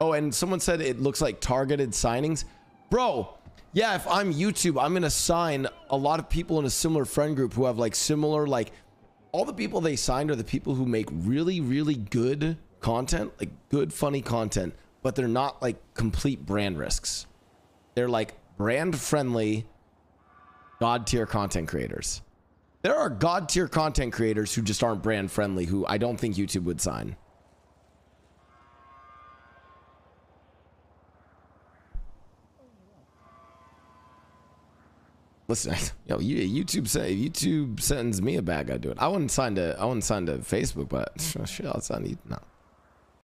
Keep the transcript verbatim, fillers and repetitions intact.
Oh, and someone said it looks like targeted signings. Bro, yeah, if I'm YouTube, I'm going to sign a lot of people in a similar friend group who have like similar, like all the people they signed are the people who make really, really good content, like good, funny content, but they're not like complete brand risks. They're like brand friendly, God tier content creators. There are God tier content creators who just aren't brand friendly, who I don't think YouTube would sign. Listen, yo, YouTube say YouTube sends me a bag, I do it. I wouldn't sign to I wouldn't sign to Facebook, but shit, I'll sign to you. No.